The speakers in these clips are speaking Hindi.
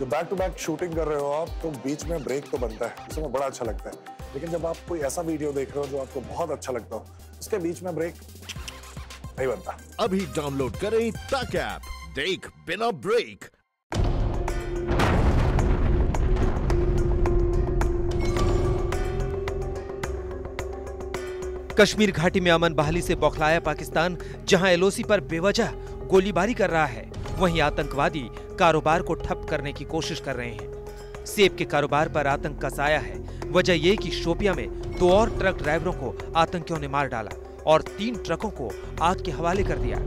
जब बैक टू बैक शूटिंग कर रहे हो आप तो बीच में ब्रेक तो बनता है, उसमें बड़ा अच्छा लगता है। लेकिन जब आप कोई ऐसा वीडियो देख रहे हो जो आपको बहुत अच्छा लगता हो, उसके बीच में ब्रेक नहीं बनता। अभी डाउनलोड करें तक ऐप, देख बिना ब्रेक। कश्मीर घाटी में अमन बहाली से बौखलाया पाकिस्तान, जहां LoC पर बेवजह गोलीबारी कर रहा है, वहीं आतंकवादी कारोबार को ठप करने की कोशिश कर रहे हैं। सेब के कारोबार पर आतंक का साया है। वजह यह कि शोपिया में 2 और ट्रक ड्राइवरों को आतंकियों ने मार डाला और 3 ट्रकों को आग के हवाले कर दिया।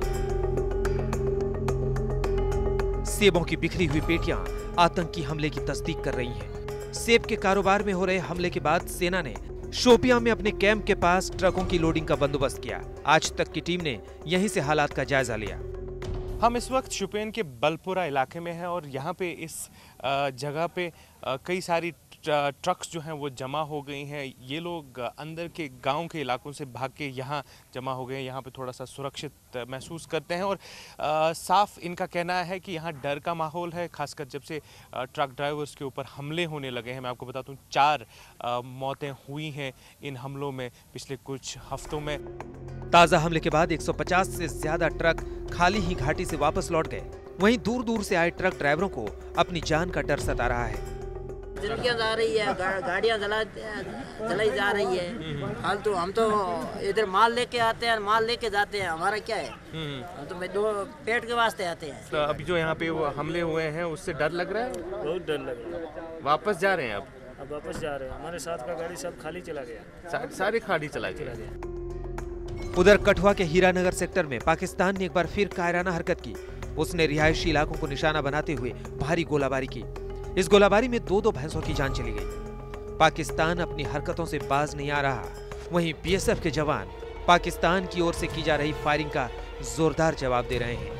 सेबों की बिखरी हुई पेटियां आतंकी हमले की तस्दीक कर रही है। सेब के कारोबार में हो रहे हमले के बाद सेना ने शोपिया में अपने कैंप के पास ट्रकों की लोडिंग का बंदोबस्त किया। आज तक की टीम ने यहीं से हालात का जायजा लिया। हम इस वक्त शोपियान के बलपुरा इलाके में हैं और यहाँ पे इस जगह पे कई सारी ट्रक्स जो हैं वो जमा हो गई हैं। ये लोग अंदर के गांव के इलाकों से भाग के यहाँ जमा हो गए हैं। यहाँ पे थोड़ा सा सुरक्षित महसूस करते हैं और साफ इनका कहना है कि यहाँ डर का माहौल है, खासकर जब से ट्रक ड्राइवर्स के ऊपर हमले होने लगे हैं। मैं आपको बता दूँ 4 मौतें हुई हैं इन हमलों में पिछले कुछ हफ्तों में। ताज़ा हमले के बाद 150 से ज़्यादा ट्रक खाली ही घाटी से वापस लौट गए। वहीं दूर दूर से आए ट्रक ड्राइवरों को अपनी जान का डर सता रहा है। जिंदगियां जा रही है, गाड़ियां जलाई जा रही है। फालतू हम तो इधर माल लेके आते हैं, माल लेके जाते हैं, हमारा क्या है। हम तो पेट के वास्ते आते हैं। तो अभी जो यहाँ पे हमले हुए हैं उससे डर लग रहा है, बहुत डर लग रहा है। वापस जा रहे हैं अब वापस जा रहे हैं। हमारे साथ का गाड़ी सब खाली चला गया, सारी खाली चला गया। उधर कठुआ के हीरानगर सेक्टर में पाकिस्तान ने एक बार फिर कायराना हरकत की। उसने रिहायशी इलाकों को निशाना बनाते हुए भारी गोलाबारी की। इस गोलाबारी में 2 भैंसों की जान चली गई। पाकिस्तान अपनी हरकतों से बाज नहीं आ रहा। वहीं BSF के जवान पाकिस्तान की ओर से की जा रही फायरिंग का जोरदार जवाब दे रहे हैं।